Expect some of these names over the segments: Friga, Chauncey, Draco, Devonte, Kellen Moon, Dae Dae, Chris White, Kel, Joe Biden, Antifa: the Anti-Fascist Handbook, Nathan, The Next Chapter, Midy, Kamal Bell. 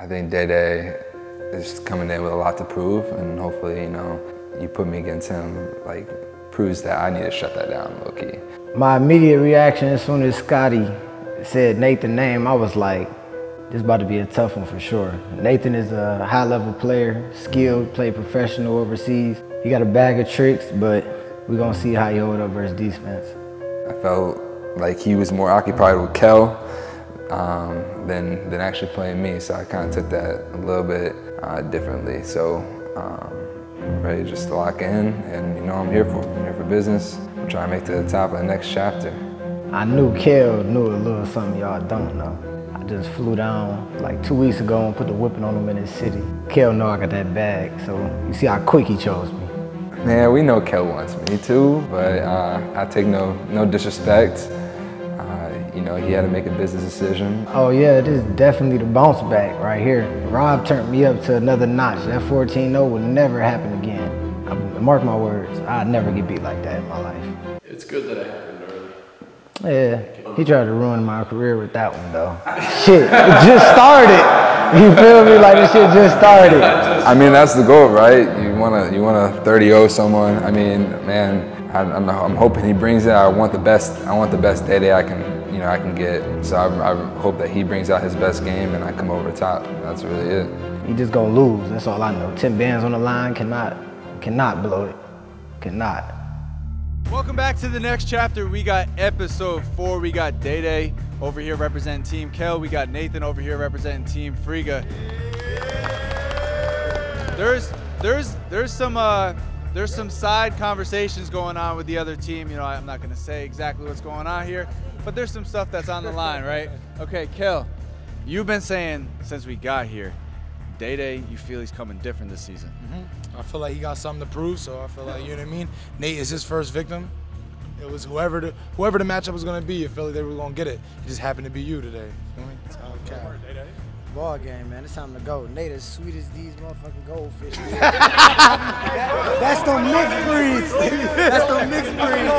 I think Dae Dae is coming in with a lot to prove, and hopefully, you know, you put me against him, like, proves that I need to shut that down low-key. My immediate reaction as soon as Scotty said Nathan's name, I was like, this is about to be a tough one for sure. Nathan is a high-level player, skilled, played professional overseas. He got a bag of tricks, but we're gonna see how he hold up versus defense. I felt like he was more occupied with Kel than actually playing me, so I kind of took that a little bit differently. So I'm ready just to lock in, and you know I'm here for business. I'm trying to make it to the top of the next chapter. I knew Kel knew a little something y'all don't know. I just flew down like 2 weeks ago and put the whipping on him in his city. Kel know I got that bag, so you see how quick he chose me. Man, we know Kel wants me too, but I take no disrespect. You know, he had to make a business decision. Oh yeah, this is definitely the bounce back right here. Rob turned me up to another notch. That 14-0 will never happen again. I mark my words, I'll never get beat like that in my life. It's good that it happened early. Yeah, he tried to ruin my career with that one though. Shit, it just started. You feel me? Like this shit just started. I mean, that's the goal, right? You wanna 30-0 someone. I mean, man, I'm hoping he brings it. I want the best Dae Dae I can. You know, I can get. So I hope that he brings out his best game and I come over the top. That's really it. You just gonna lose. That's all I know. 10 bands on the line, cannot blow it. Cannot. Welcome back to the next chapter. We got episode 4. We got Dae Dae over here representing Team Kel. We got Nathan over here representing Team Friga. Yeah. There's some side conversations going on with the other team. You know, I'm not gonna say exactly what's going on here, but there's some stuff that's on the line, right? Okay, Kel, you've been saying since we got here, Dae Dae, you feel he's coming different this season. Mm-hmm. I feel like he got something to prove, so I feel like, you know what I mean? Nate is his first victim. It was whoever the matchup was gonna be, I feel like they were gonna get it. It just happened to be you today. You know what I mean? It's all Kel. Ball game, man. It's time to go. Nate as sweet as these motherfucking goldfish. That's the mixed breeds. That's the mixed breeds.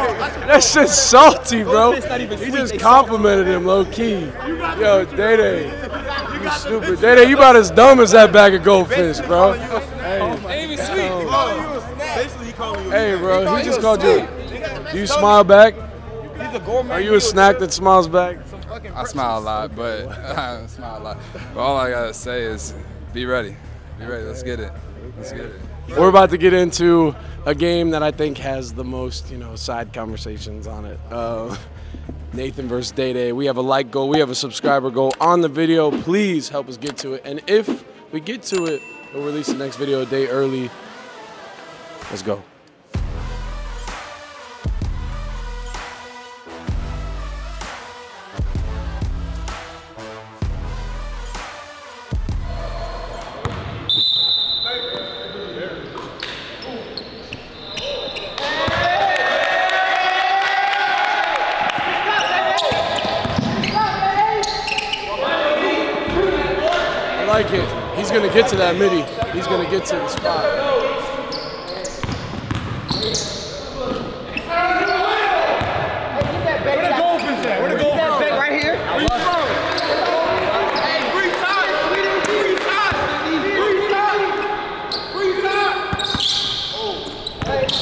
That shit's salty, bro. He just complimented him low key. Yo, Dae Dae, you stupid. Dae Dae, you about as dumb as that bag of goldfish, bro. Hey, bro, he just called you. Do you smile back? Are you a snack that smiles back? I smile a lot, but all I gotta say is, be ready. Be ready. Let's get it. Let's get it. We're about to get into a game that I think has the most, you know, side conversations on it. Nathan versus Dae Dae. We have a like goal. We have a subscriber goal on the video. Please help us get to it. And if we get to it, we'll release the next video a day early. Let's go. He's gonna get to that Midy. He's gonna get to the spot. Where the goalfish at? Right here. Hey, free time, free time, free time, free time. Oh. Let's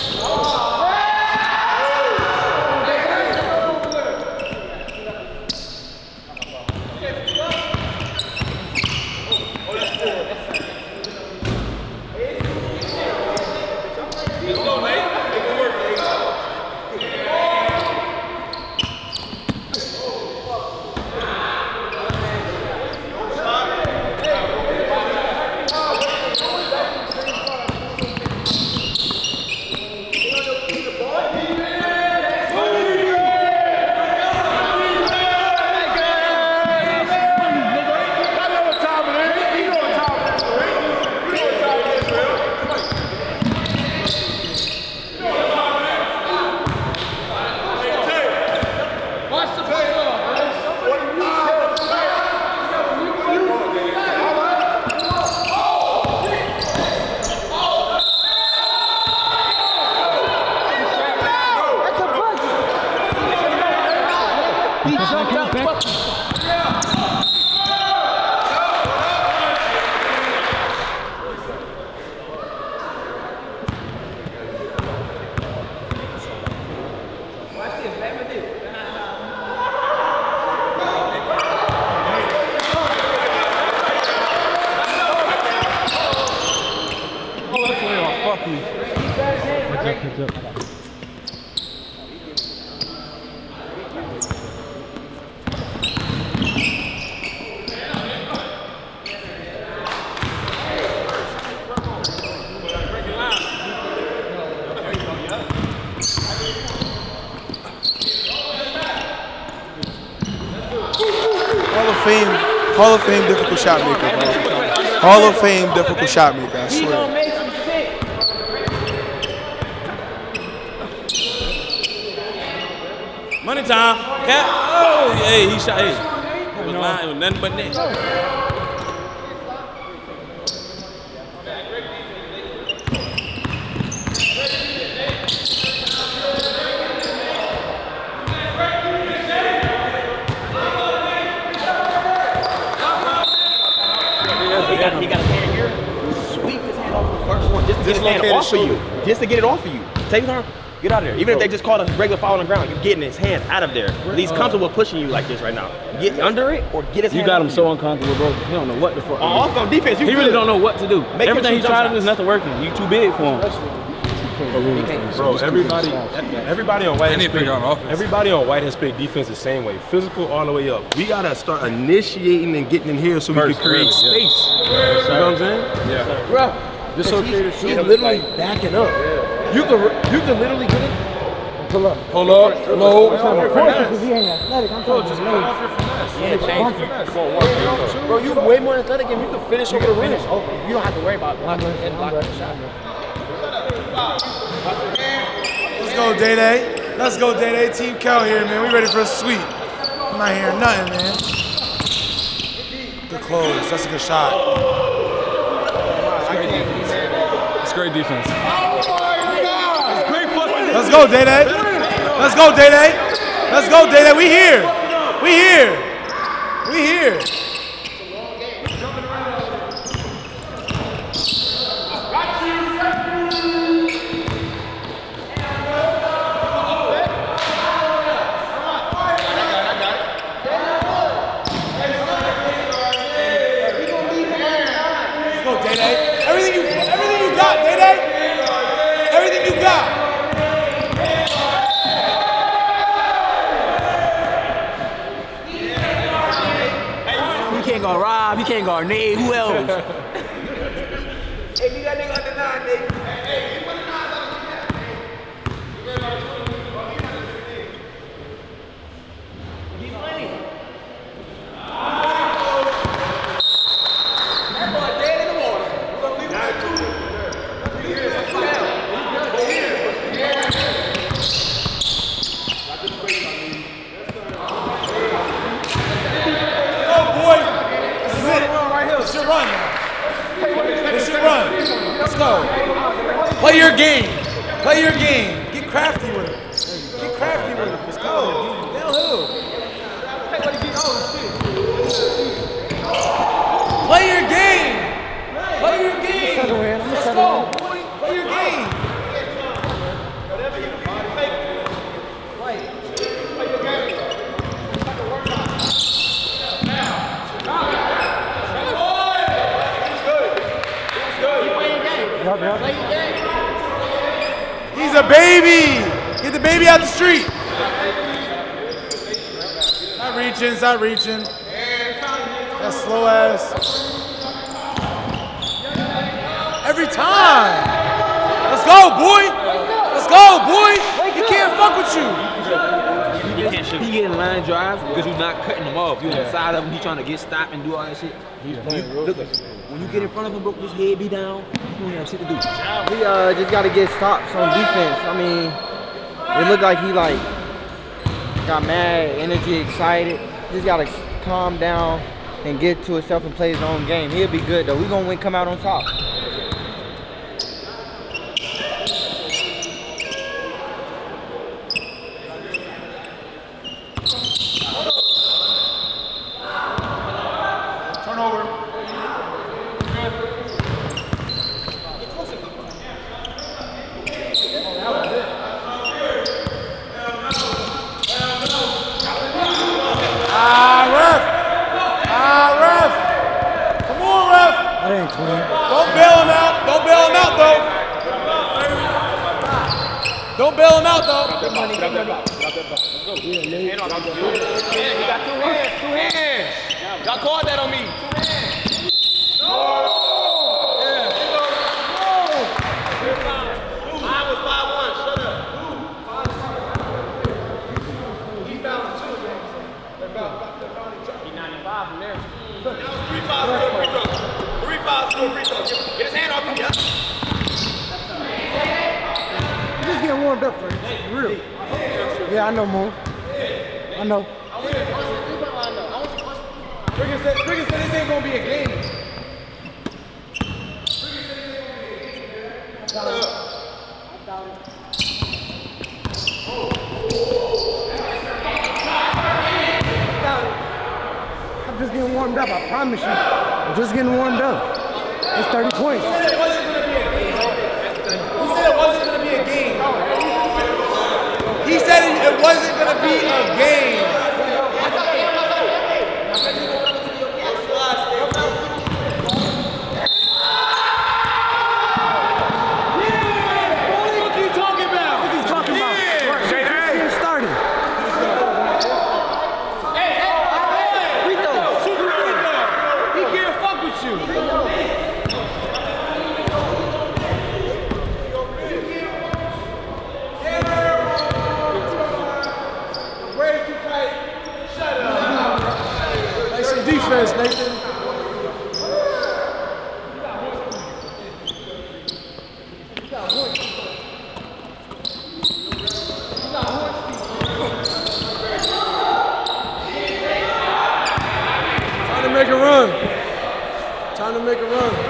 go, mate. Rocky. Heads up. Hall of Fame difficult shot maker, bro. Hall of Fame difficult shot maker, I swear. Money time. Cat. Oh, hey, he shot. Hey. It was lying. It was nothing but net. Just to get it off of you. Take time, get out of there. Even if they just call a regular foul on the ground, you're getting his hand out of there. He's comfortable pushing you like this right now. Get under it or get his hand. You got him so uncomfortable, bro. He don't know what the fuck. On defense, he really don't know what to do. Everything he tried to do is nothing working. You too big for him. Bro, everybody on White has played on offense. Everybody on White has played defense the same way. Physical all the way up. We gotta start initiating and getting in here so we can create space. You know what I'm saying? Yeah. Bro. He's literally backing up. Yeah. You can literally get it. Pull up. Hold up. Low. Bro, you way more athletic and you can finish over the rim. You don't have to worry about blocking and blocking the shot. Let's go, Dae Dae. Let's go, Dae Dae. Team Kel here, man. We ready for a sweep. I'm not hearing nothing, man. Good close. That's a good shot. Great defense. Oh my God! Great fucking. Let's go, Dae Dae. Let's go, Dae Dae. Let's go, Dae Dae. We here. We here. We here. Let's go, Dae Dae. Everything you got, Dae Dae. Everything you got. You can't guard Rob. You can't guard Nate. Who else? Hey, you got nigga under 9, Nate. Hey, you put the 9 on the He's winning. Run. Let's go. Play your game. Play your game. Get crafty with it. Get crafty with it. Let's go. Downhill. Play your game. Play your game. Let's go. Play your game. He's a baby. Get the baby out the street. Not reaching. That slow ass. Every time. Let's go, boy. He can't fuck with you. He getting line drives because you're not cutting them off. You're on the side of him. He trying to get stopped and do all that shit. When you get in front of him, bro, his head be down. You don't have shit to do. We just got to get stops on defense. I mean, it looked like he got mad, energy, excited. Just got to calm down and get to himself and play his own game. He'll be good though. We gonna come out on top. Don't bail him out though. bail him out, though. Good money, good money. Let's go. Yeah, you got two hands, two hands. Y'all called that on me. Two hands. No! Yeah. No! I was 5-1, shut up. He found two, man. He 95 from there. That was 3-5 to a free throw. 3-5 to a free throw. Get his hand off him, y'all. Getting warmed up for real. Yeah, I know, Moon. I know. Friga said this ain't gonna be a game. I'm just getting warmed up. I promise you. I'm just getting warmed up. It's 30 points. He said it wasn't going to be a game. What are you talking about? What are you talking about? Hey, it started. Hey, free throw. Shoot the free throw. He can't fuck with you. Defense, Nathan. Time to make a run. Time to make a run.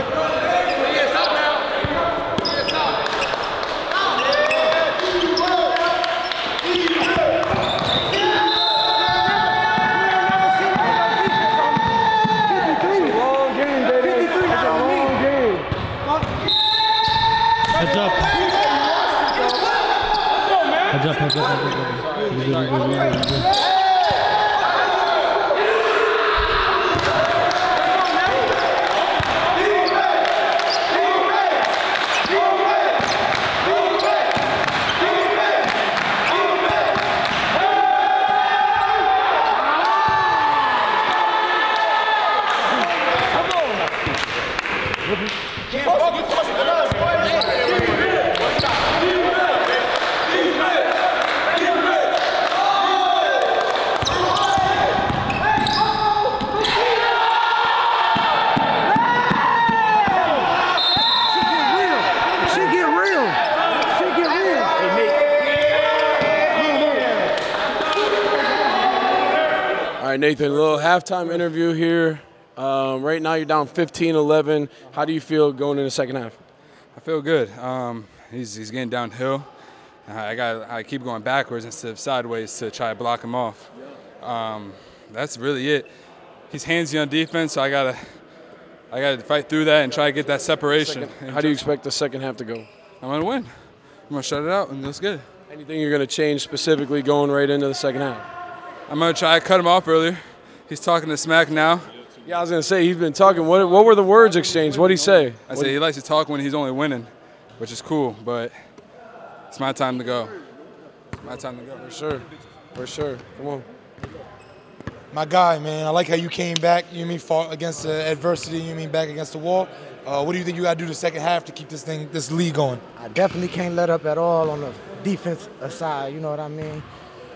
Nathan, a little halftime interview here. Right now you're down 15-11. How do you feel going in the second half? I feel good. He's getting downhill. I keep going backwards instead of sideways to try to block him off. That's really it. He's handsy on defense, so I gotta fight through that and try to get that separation. How do you expect the second half to go? I'm gonna win. I'm gonna shut it out, and that's good. Anything you're gonna change specifically going right into the second half? I'm going to try to cut him off earlier. He's talking to smack now. Yeah, I was going to say, he's been talking. What were the words exchanged? What did he say? I said he likes to talk when he's only winning, which is cool, but it's my time to go. It's my time to go. For sure. For sure. Come on. My guy, man, I like how you came back. You mean fought against the adversity. You mean back against the wall. What do you think you got to do the second half to keep this lead going? I definitely can't let up at all on the defense side. You know what I mean?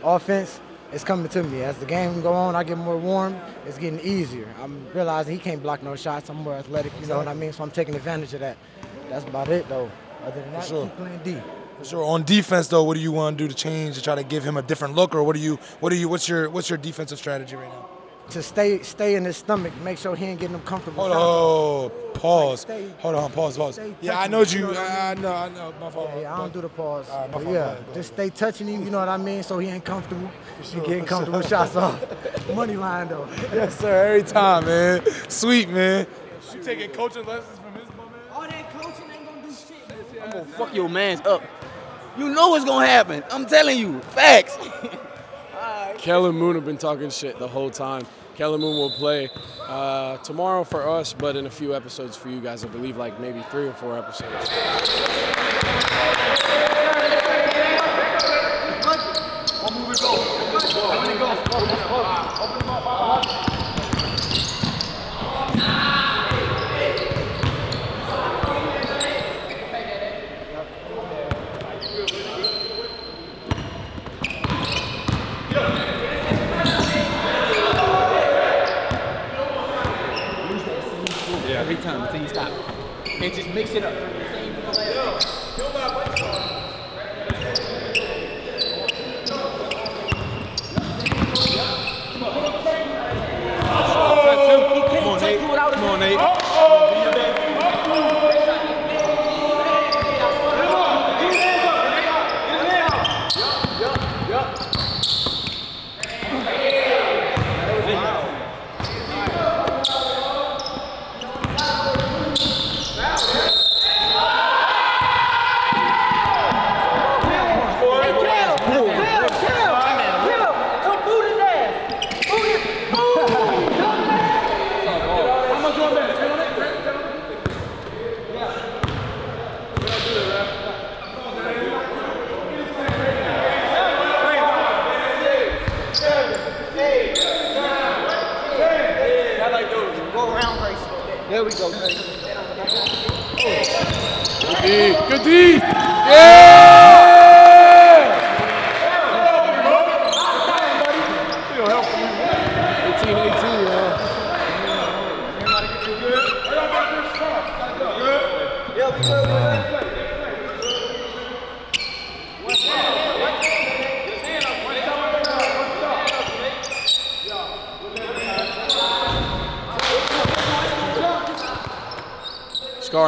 Offense. It's coming to me. As the game goes on, I get more warm. It's getting easier. I'm realizing he can't block no shots. I'm more athletic, you know what I mean? So I'm taking advantage of that. That's about it, though. Other than that, keep playing D. For sure. On defense, though, what do you want to do to change to try to give him a different look, or what's your defensive strategy right now? To stay in his stomach, make sure he ain't getting them comfortable. Hold on, pause. Like Hold on, pause. Yeah, I know you. I know. My fault. Yeah, I don't do the pause. Right, my fault, yeah, just stay touching him. You know what I mean? So he ain't comfortable. Sure, you getting comfortable shots off. Money line though. Yes, sir. Every time, man. Sweet, man. You taking coaching lessons from his moment? All that coaching ain't gonna do shit. I'm gonna fuck your man's up. You know what's gonna happen. I'm telling you, facts. Kellen Moon have been talking shit the whole time. Kellen Moon will play tomorrow for us, but in a few episodes for you guys. I believe like maybe 3 or 4 episodes.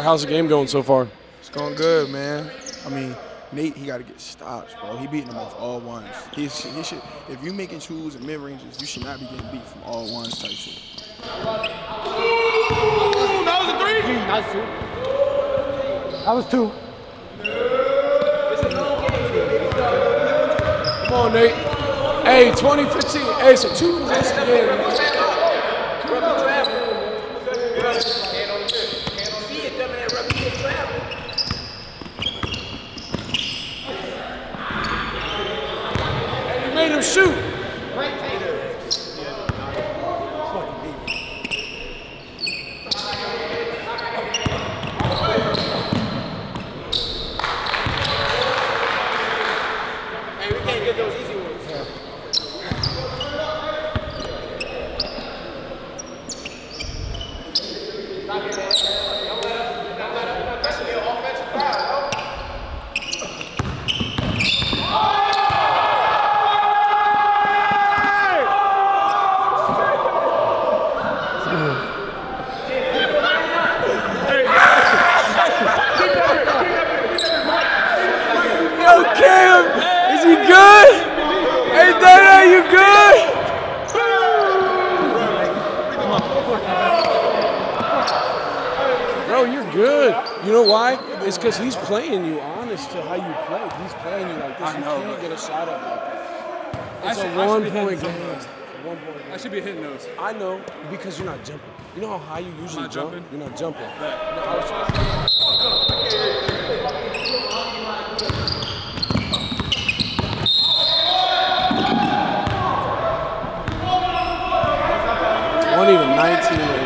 How's the game going so far? It's going good, man. I mean, Nate, he got to get stops, bro. He beating them off all ones. He should. If you making twos and mid ranges, you should not be getting beat from all ones type shit. Ooh, that was a three. That was two. Come on, Nate. Hey, 2015. Hey, so two possessions game. Shoot! Because he's playing you honest to how you play. He's playing you like this. I know, you can't get a shot up like this. It's a one-point game. I should be hitting those. I know, because you're not jumping. You know how high you usually jump? You're not jumping. Yeah. 20 to 19.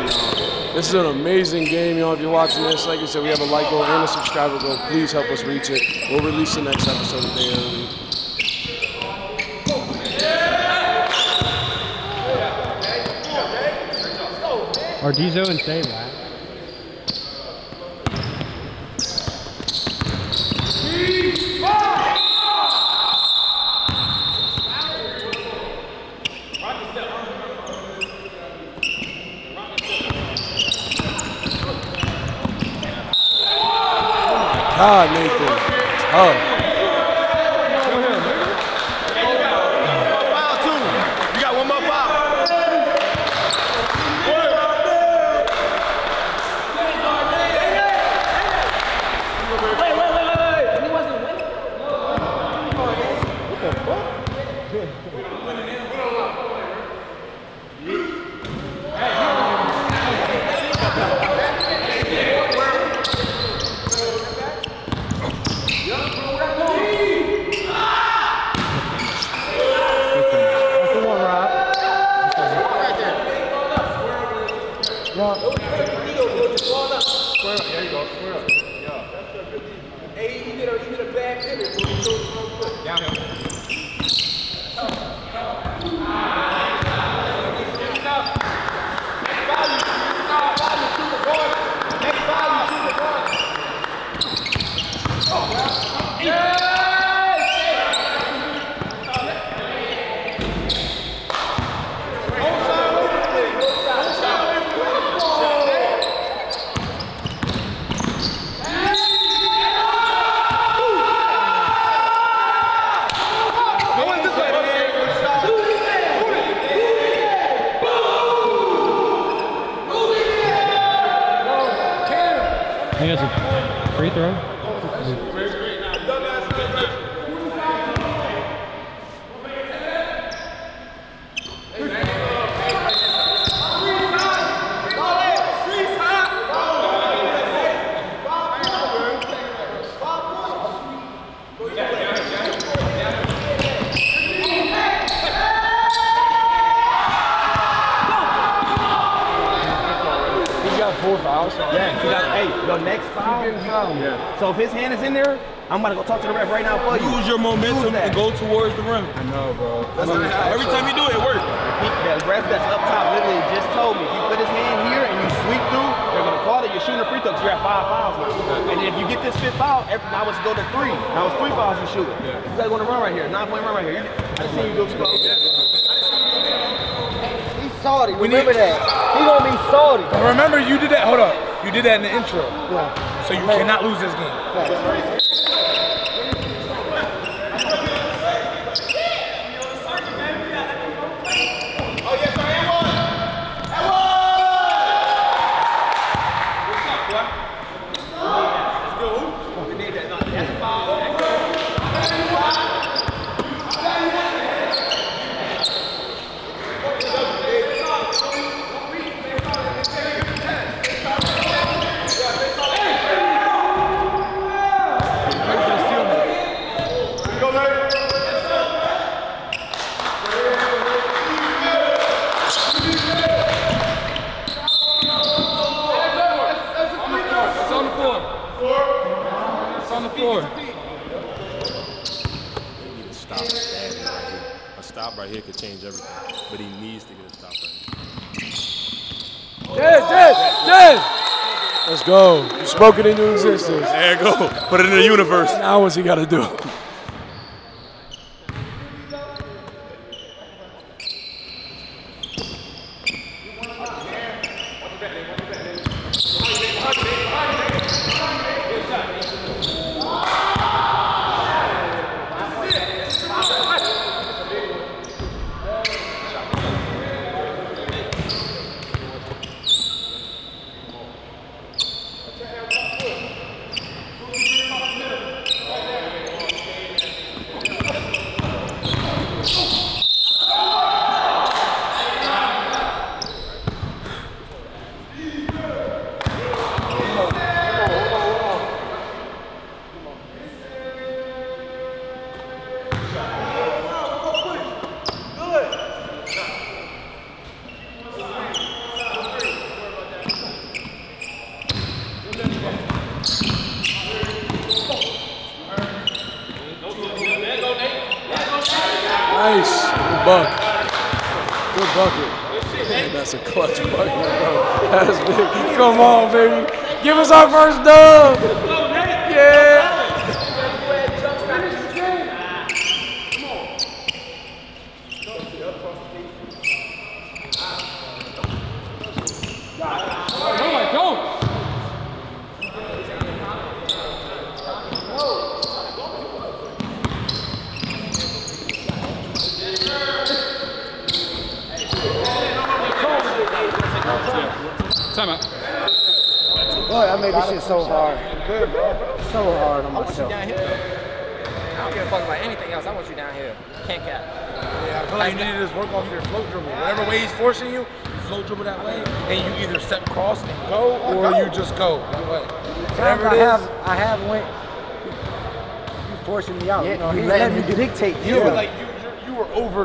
This is an amazing game, y'all. If you're watching this, like I said, we have a like goal and a subscriber goal. Please help us reach it. We'll release the next episode of Dae Dae. Ardizo and Save, right? God, Nathan. Oh. You got one more foul. Let's go. There you go, square up. Yeah. That's a good defense. Hey, he did a bad pivot. So if his hand is in there, I'm about to go talk to the ref right now for you. Use your momentum to go towards the rim. I know, bro. Every time you do it, it works. That ref that's up top literally just told me, if you put his hand here and you sweep through, they're going to call it, you're shooting a free throw because you're at 5 fouls now. And if you get this 5th foul, now it's go to 3. Now it's 3 fouls you shoot. Yeah. You got to go on the run right here, 9-point run right here. I just seen you do explode. He's salty, remember that. He's going to be salty. Remember you did that, hold up. You did that in the intro. Yeah. So you cannot lose this game. Go. You spoke it into existence. There you go. Put it in the universe. Now what's he got to do?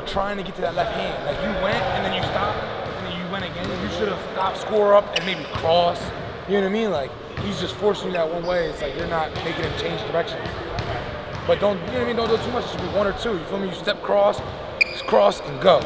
Trying to get to that left hand. Like you went and then you stopped and then you went again. You should have stopped, score up, and maybe cross You know what I mean? Like, he's just forcing you that one way. It's like you're not making him change directions. But don't, you know what I mean? Don't do too much. It should be one or two. You feel me? You step cross, just cross, and go.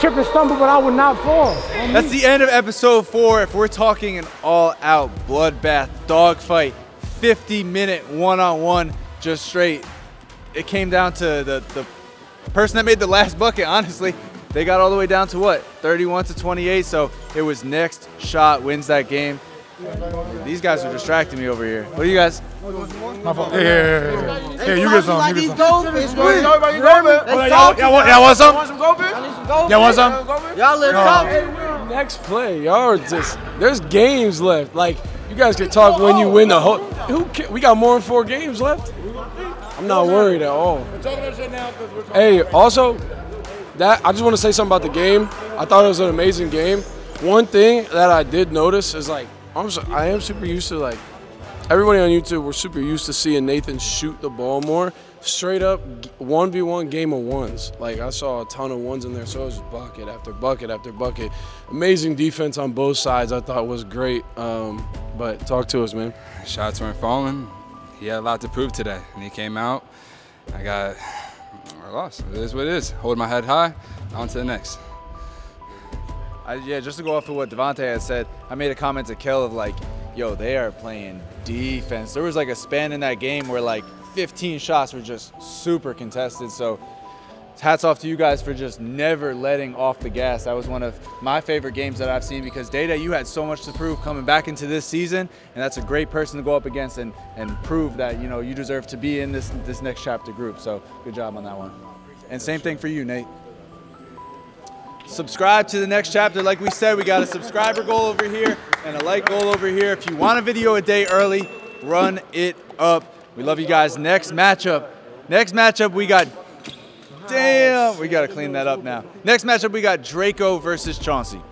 Trip and stumble, but I would not fall. That's the end of episode 4. If we're talking an all-out bloodbath, dogfight, 50-minute one-on-one, just straight. It came down to the person that made the last bucket, honestly. They got all the way down to what? 31 to 28, so it was next shot wins that game. These guys are distracting me over here. What are you guys? My fault. Yeah, you get some. Like these goldfish, man. Y'all want some? Y'all want some? Y'all live up. Next play, y'all are just. There's games left. Like you guys can talk when you win the whole. Who can, we got more than 4 games left. I'm not worried at all. Hey, also, that I just want to say something about the game. I thought it was an amazing game. One thing that I did notice is like. I am super used to, like, everybody on YouTube, we're super used to seeing Nathan shoot the ball more. Straight up 1v1 game of ones. Like, I saw a ton of ones in there, so it was bucket after bucket after bucket. Amazing defense on both sides, I thought was great. But talk to us, man. Shots weren't falling. He had a lot to prove today, and he came out. I lost. It is what it is. Hold my head high, on to the next. Yeah, just to go off of what Devonte had said, I made a comment to Kel of like, yo, they are playing defense. There was like a span in that game where like 15 shots were just super contested. So hats off to you guys for just never letting off the gas. That was one of my favorite games that I've seen because Dae Dae, you had so much to prove coming back into this season, and that's a great person to go up against and prove that, you know, you deserve to be in this next chapter group. So good job on that one. And same thing for you, Nate. Subscribe to the next chapter. Like we said, we got a subscriber goal over here and a like goal over here. If you want a video a day early, run it up. We love you guys. Next matchup, we got, damn, we got to clean that up now. Next matchup, we got Draco versus Chauncey.